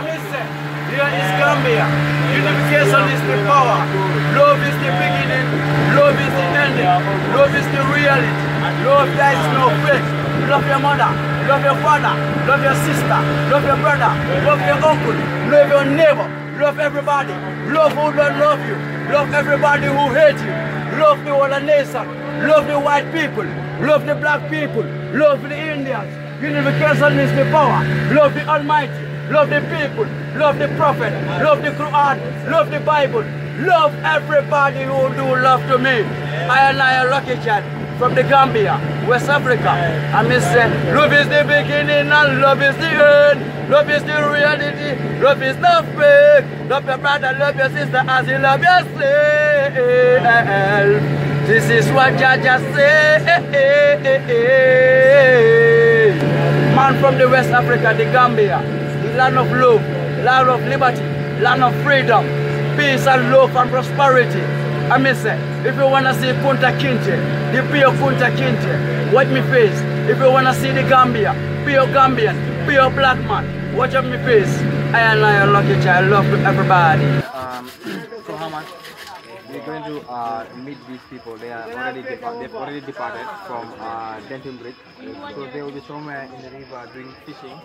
Here is Gambia. Unification is the power. Love is the beginning. Love is the ending. Love is the reality. Love, there is no fake. Love your mother. Love your father. Love your sister. Love your brother. Love your uncle. Love your neighbor. Love everybody. Love who don't love you. Love everybody who hates you. Love the whole nation. Love the white people. Love the black people. Love the Indians. Unification is the power. Love the Almighty. Love the people, love the prophet, love the Quran, love the Bible, love everybody who do love to me. I and I are lucky child from the Gambia, West Africa. I miss saying, love is the beginning and love is the end. Love is the reality, love is not fake. Love your brother, love your sister as you love yourself. This is what Jaja say. Man from the West Africa, the Gambia. Land of love, land of liberty, land of freedom, peace and love and prosperity. I mean, say, if you want to see Punta Kinte, the pure Punta Kinte, watch me face. If you want to see the Gambia, pure Gambian, pure black man, watch me face. I and I are lucky child, love everybody. So how much? We're going to meet these people. They've already departed from Denton Bridge, so they will be somewhere in the river doing fishing.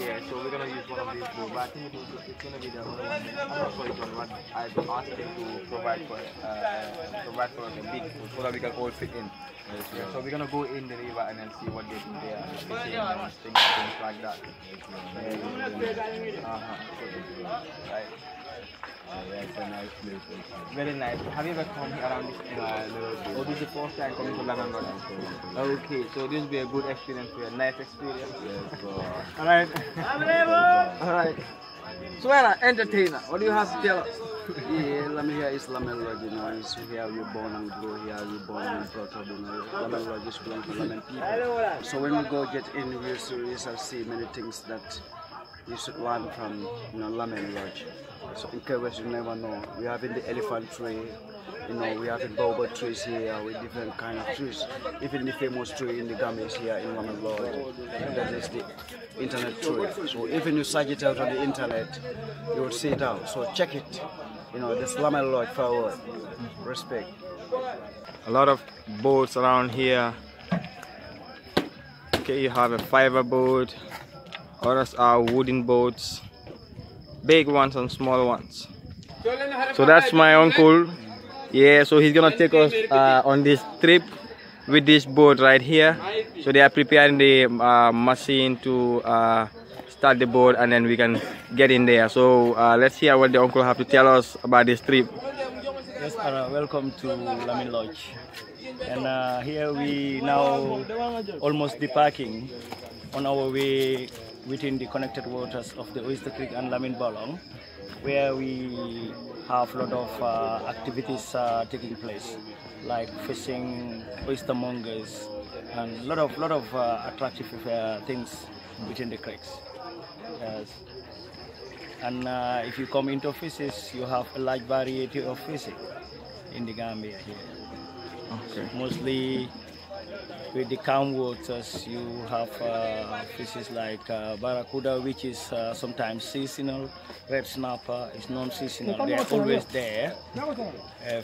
Yeah, so we're gonna use one of these boats. But I think it's gonna be the only one. I'm not sure it's on what I've been asking to provide for the big, so that we can all fit in. Yeah, so we're gonna go in the river and then see what they do there, fishing and things like that. Right. Yeah, it's a nice place. Very nice. Have you ever come here around this place? Or this is the first time coming to Lamin Lodge? Okay, so this will be a good experience, a nice experience. Yes, alright. Alright. Suena, entertainer, what do you have to tell us? Yeah, Lamin here is Lamin Lodge, you know, it's here you born and grow, here you born and brought up, you know, Lamin Lodge is belong to Lamin people. So when we go get in, we shall see many things that you should learn from, you know, Lamin Lodge. So in Kewes you never know. We have in the elephant tree, you know, we have in boba trees here with different kind of trees. Even the famous tree in the Gambia is here in Lamin Lodge. And that is the internet tree. So even you search it out on the internet, you will see it out. So check it. You know, this Lamin Lodge forward. Respect. A lot of boats around here. Okay, you have a fiber boat. Others are wooden boats, big ones and small ones. So that's my uncle. Yeah, so he's gonna take us on this trip with this boat right here. So they are preparing the machine to start the boat, and then we can get in there. So let's hear what the uncle have to tell us about this trip. Yes, welcome to Lamin Lodge. And here we now almost departing on our way within the connected waters of the Oyster Creek and Lamin Bolong, where we have a lot of activities taking place, like fishing, oyster mongers, and a lot of attractive things within the creeks. Yes. And if you come into fishes, you have a large variety of fishing in the Gambia here. Okay. Mostly with the calm waters, you have fishes like barracuda, which is sometimes seasonal. Red snapper is non-seasonal, they are always there.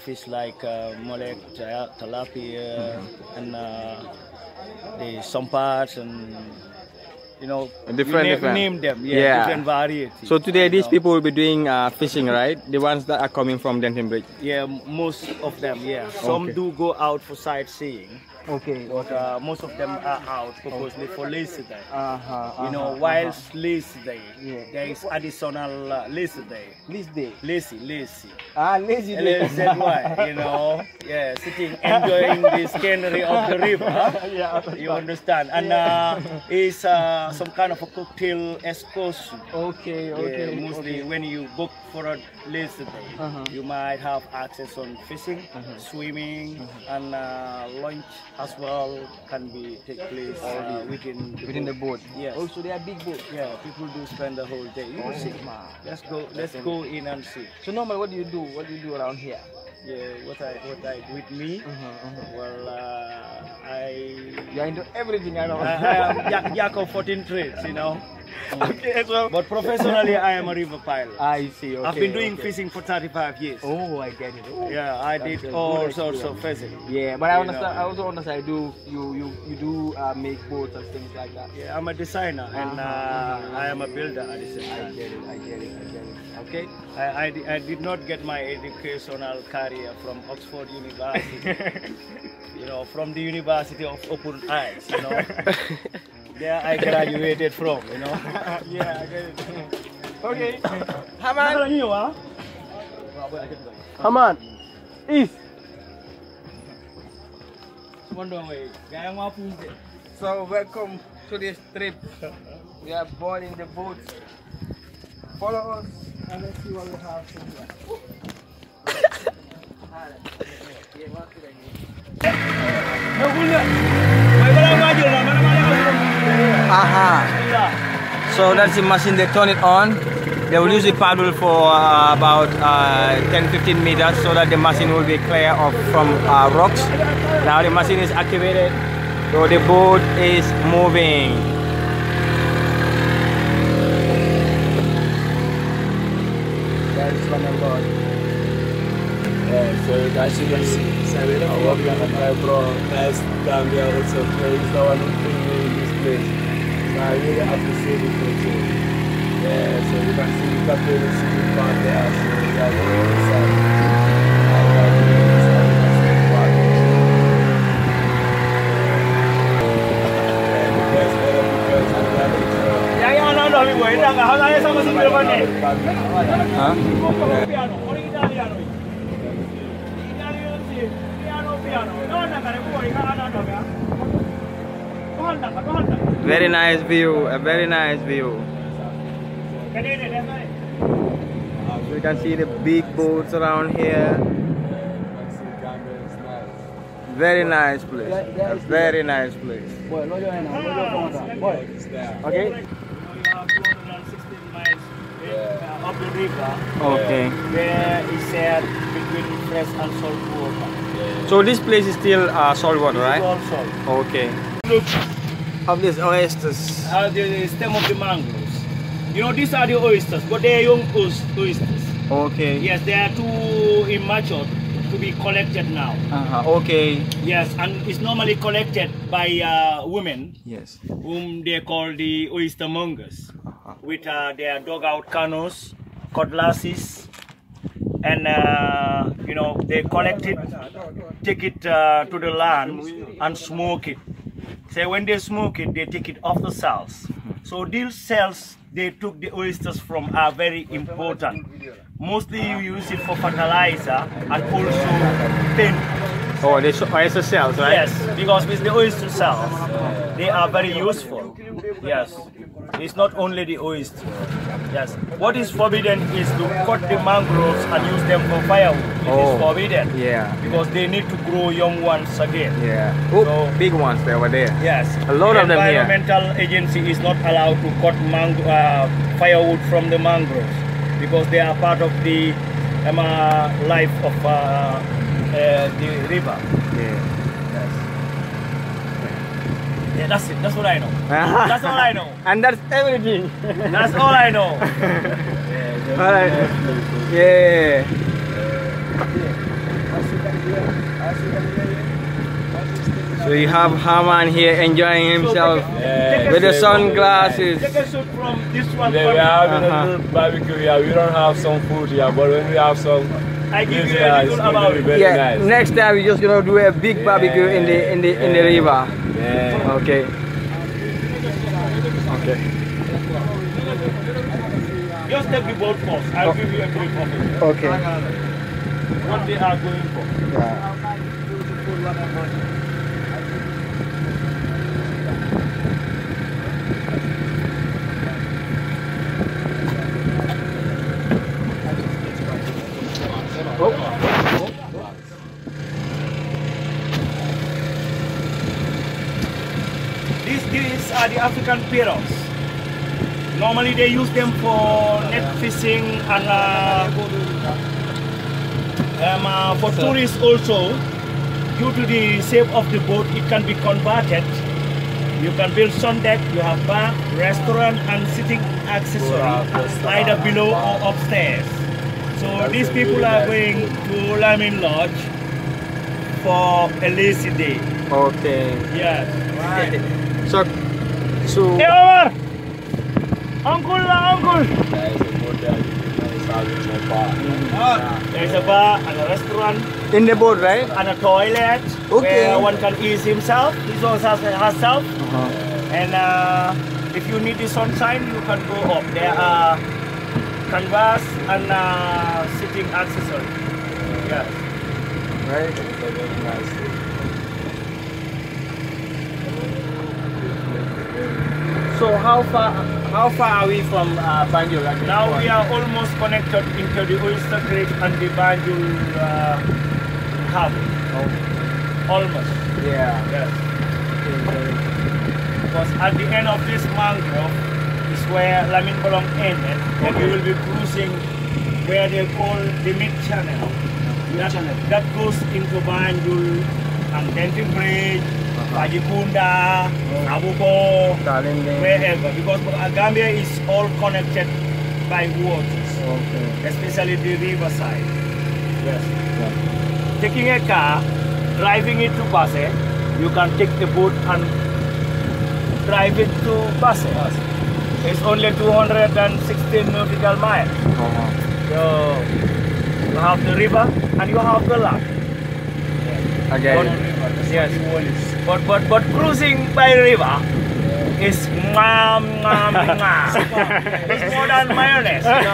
Fish like mullet, tilapia, and the sampats, and you know, different. Name them, yeah, different varieties. So today these people will be doing fishing, right? The ones that are coming from Denton Bridge? Yeah, most of them, yeah. Some do go out for sightseeing. Okay, but most of them are out purposely for lazy day. You know, whilst lazy day, there is additional lazy day. Lazy. Ah, lazy day. LZY, you know, yeah, sitting, enjoying the scenery of the river. Yeah, you understand. And it's some kind of a cocktail excursion. Okay, okay. Yeah, mostly when you book for a lazy day, you might have access on fishing, swimming, and lunch as well can be take place within the boat. Yes. Also, they are big boats. Yeah, people do spend the whole day. You will see. Let's go in and see. So normally, what do you do? What do you do around here? Yeah, what I do with me? Well, I. You are into everything, I know. I am jack of 14 trades, you know. Okay, well. But professionally, I am a river pilot. I see. Okay, I've been doing fishing for 35 years. Oh, I get it. Oh, yeah, I did all sorts of fishing. Yeah, but I understand. I also understand. You do make boats and things like that. Yeah, I'm a designer and I am a builder at the same time. I get it. Okay. I did not get my educational career from Oxford University. You know, from the University of Open Eyes. You know. There I graduated from, you know. Yeah, I get it. Okay. Haman is. So welcome to this trip. We are born in the boat. Follow us and let's see what we have here. So that's the machine. They turn it on. They will use the paddle for about 10-15 meters so that the machine will be clear of from rocks. Now the machine is activated, so the boat is moving. So guys, you can see, I work on my bro, nice Gambia also plays the one thing in this place. I really appreciate it for you. Yeah, so you can see the cafe is sitting down there, so we are going inside. Very nice view, a very nice view. So you can see the big boats around here. Very nice place, a very nice place. Okay? 260 miles up the river. Okay. There is said between fresh and salt water. So this place is still salt water, right? It's all salt. Okay. Look. Of these oysters. The stem of the mangroves. You know, these are the oysters, but they are young oysters. Okay. Yes, they are too immature to be collected now. Okay. Yes, and it's normally collected by women. Yes. Whom they call the oyster mongers, with their dugout canoes, cutlasses, and you know, they collect it, take it to the land, and smoke it. So when they smoke it, they take it off the cells. So these cells they took the oysters from are very important. Mostly you use it for fertilizer and also paint. Oh, the oyster cells, right? Yes, because with the oyster cells, they are very useful. Yes, it's not only the oyster. Yes, what is forbidden is to cut the mangroves and use them for firewood. It is forbidden. Yeah, because they need to grow young ones again. Yeah. Oop, so big ones they were there. Yes. A lot of them here. The environmental agency is not allowed to cut firewood from the mangroves because they are part of the life of the river. Yeah. Yeah, that's it. That's what I know. That's all I know. And that's everything. That's all I know. All right. Yeah. So you have Haman here enjoying himself with the sunglasses. Take a shot from this one. Yeah, we are having a good barbecue here. We don't have some food here, but when we have some, I give you a little about it. Yeah. Nice. Next time we're just gonna do a big barbecue in the river. Yeah. Okay. Okay. Just take the boat first. I'll give you a brief of it. Okay. What they are going for. Yeah. These are the African perils. Normally they use them for net fishing and for tourists also. Due to the shape of the boat, it can be converted You can build sun deck, you have bar, restaurant and sitting accessory either below or upstairs. So these people are going to Lamin Lodge for a lazy day. Okay. Yes. Right. So hey, over! Uncle! There is a bar and a restaurant. In the boat, right? And a toilet. Okay. Where one can ease himself. He also has herself. And if you need the sunshine, you can go up. There are canvas and sitting accessory. Yes. Right. It's a very nice thing. So how far are we from Banjul? Now we are almost connected into the Oyster Creek and the Banjul harbour. Oh. Almost. Yeah. Yes. Okay. Because at the end of this mangrove is where Lamin Bolong ended, and we will be cruising where they call the mid channel. That goes into Banjul and Denton Bridge. Bajipunda, Abuko, wherever, because Gambia is all connected by waters, especially the riverside. Yes. Yeah. Taking a car, driving it to Basse, you can take the boat and drive it to Basse. It's only 216 nautical miles. So you have the river and you have the land. Again. Yes. But cruising by river is it's more than mayonnaise. Sweet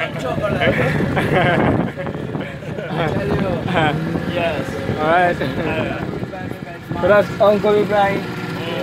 and chocolate. I tell you. Yes. Alright. So that's Uncle Ibrahim.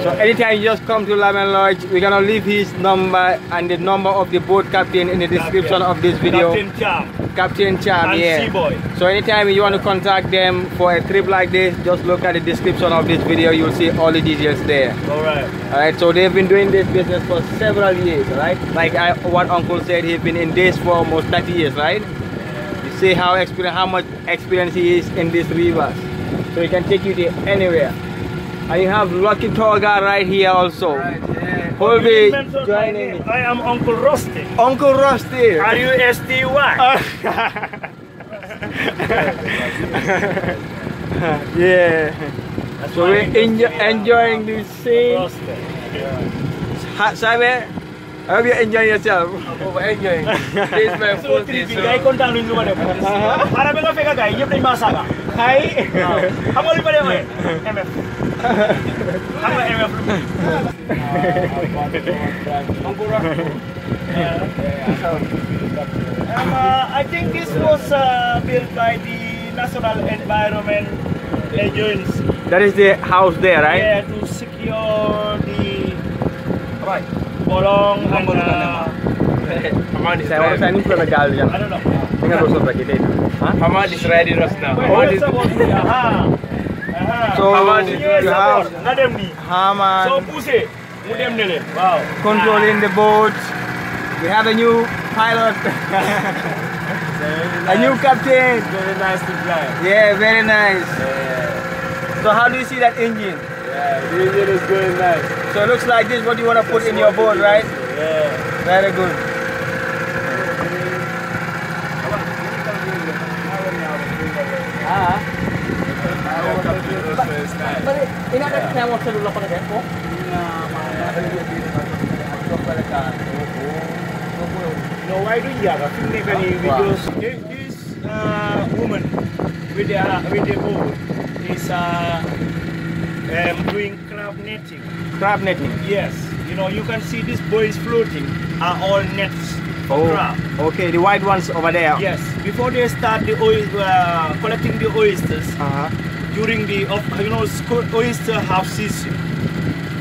So anytime you just come to Lamin Lodge, we're gonna leave his number and the number of the boat captain in the description of this video. Captain Charm. Captain Charm, yeah. So anytime you want to contact them for a trip like this, just look at the description of this video. You'll see all the details there. Alright. Alright, so they've been doing this business for several years, right? Like what Uncle said, he's been in this for almost 30 years, right? You see how much experience he is in these rivers. So he can take you there anywhere. And you have Lucky Toga right here also. Right, yeah. Who'll be joining. I am Uncle Rusty. Uncle Rusty. R-U-S-T-Y. Yeah. So we're enjoying this scene. Sabe, I hope you enjoy yourself. I'm enjoying. This my food. Hi. I think this was built by the National Environment Agency. That is the house there, right? Yeah, to secure the Bolong and I don't know. Haman is ready right now. So you have Haman controlling the boat. We have a new pilot, a new captain. Very nice to fly. Yeah, very nice. Yeah. So how do you see that engine? Yeah, the engine is very nice. So it looks like this. What do you want to put in your boat, right? Yeah. Very good. No, why do you have to leave any videos? This woman with the boat is doing crab netting. Crab netting? Yes. You know, you can see these boys floating are all nets. Oh, crab. Okay, the white ones over there. Yes. Before they start the collecting the oysters, during the oyster half season,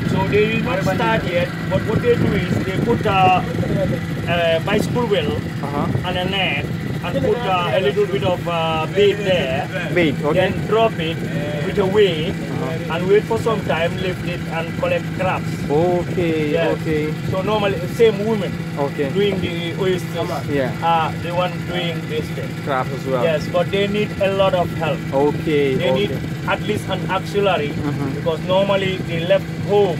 so they will not start yet. But what they do is they put a bicycle wheel and a net and put a little bit of bait there. Bait, okay. Then drop it. it away and wait for some time, lift it and collect crabs. Okay, yes. Okay. So normally the same women doing the oysters are the one doing this thing. Crabs as well. Yes, but they need a lot of help. Okay. They need at least an auxiliary because normally they left home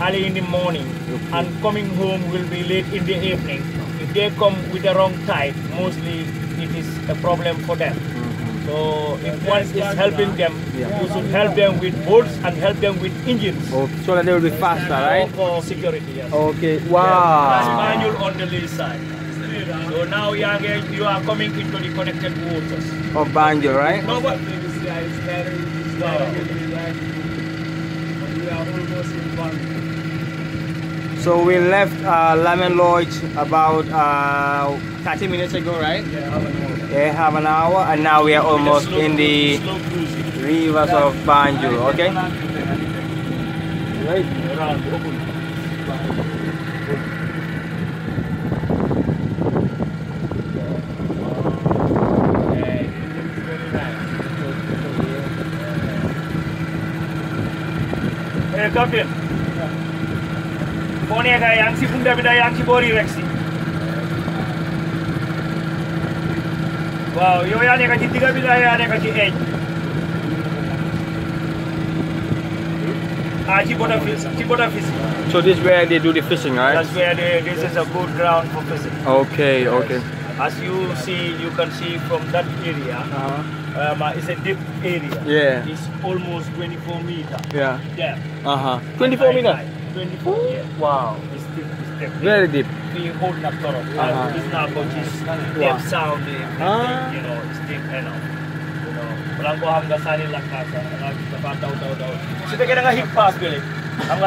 early in the morning and coming home will be late in the evening. If they come with the wrong tide, mostly it is a problem for them. So if one is helping them, you should help them with boats and help them with engines. Okay. So that they will be faster, right? For security, yes. Okay, wow. That's manual on the lee side. So now you are coming into the connected waters. Of Banjul, right? No, but we are almost in Banjul. So we left Lamin Lodge about 30 minutes ago, right? Yeah, half an hour, and now we are almost in the rivers of Banjul, okay? Right. Hey, Captain. Wow, you are going to get a bit of an edge. So this is where they do the fishing, right? That's where this is a good ground for fishing. Okay, okay. As you see, you can see from that area, it's a deep area. Yeah. It's almost 24 meters. Yeah. Yeah. 24 meters? 24 meters. Wow. It's deep, it's deep. Very deep. We hold that sort of it's not about just deep sound, you know, it's deep enough. You know, Blanco Hamgasani Lakasa, and I will talk about so they get a hip pass, Billy.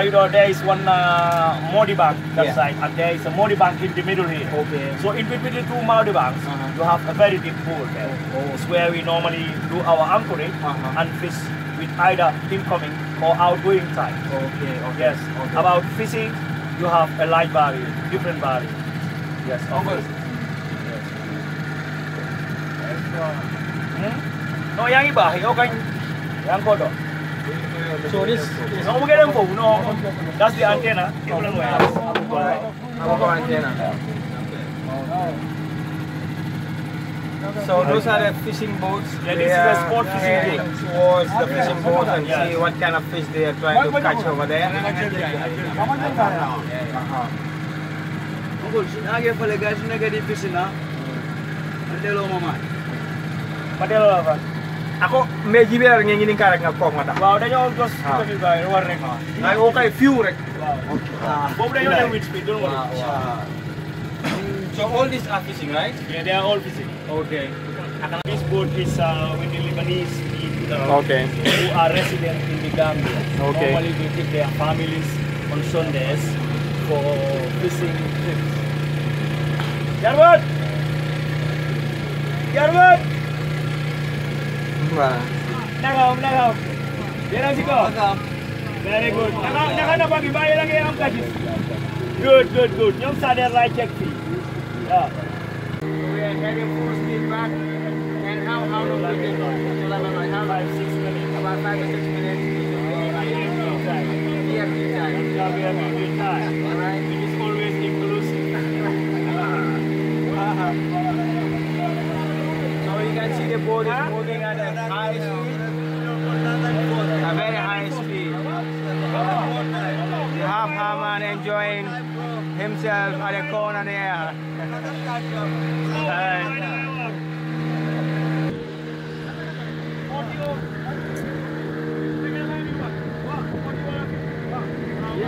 You know, there is one Maudibangs that side, and there is a Maudibangs in the middle here. Okay. So in between the two Maudibangs, you have a very deep pool there. It's where we normally do our anchorage and fish with either incoming or outgoing tide. Okay, okay. Yes, okay. About fishing, you have a light barrier, different barrier. Yes, Uncle. Yes. No, yang iba, okay, yang kodo. So this is no we get them for no. That's the antenna. So those are the fishing boats. Yeah, this is a sport fishing boat. Towards the fishing boat and see what kind of fish they are trying to catch over there. So all these are fishing, right? Yeah, they are all fishing. Okay. This boat is with the Lebanese people who are resident in the Gambia. Okay. Normally they take their families on Sundays for fishing trips. Gerwood! Gerwood! Nagaw, nagaw. Very good. Good, good, good. Nyom sa der right check fee. Yeah. We are heading full speed back. And how long will it go? How 5-6 minutes. About 5 or 6 minutes. We are being tired. All right. It is always inclusive. So you can see the boat is moving at a high speed. A very high speed. You have Haman enjoying himself at a corner there.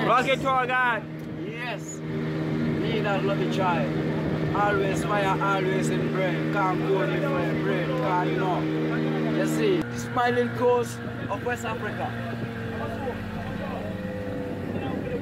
Rocket tour guide. Yes. Me that lovely child. Always fire, always in bread. Can't go in for bread. Can't you know? You see, this is my little coast of West Africa.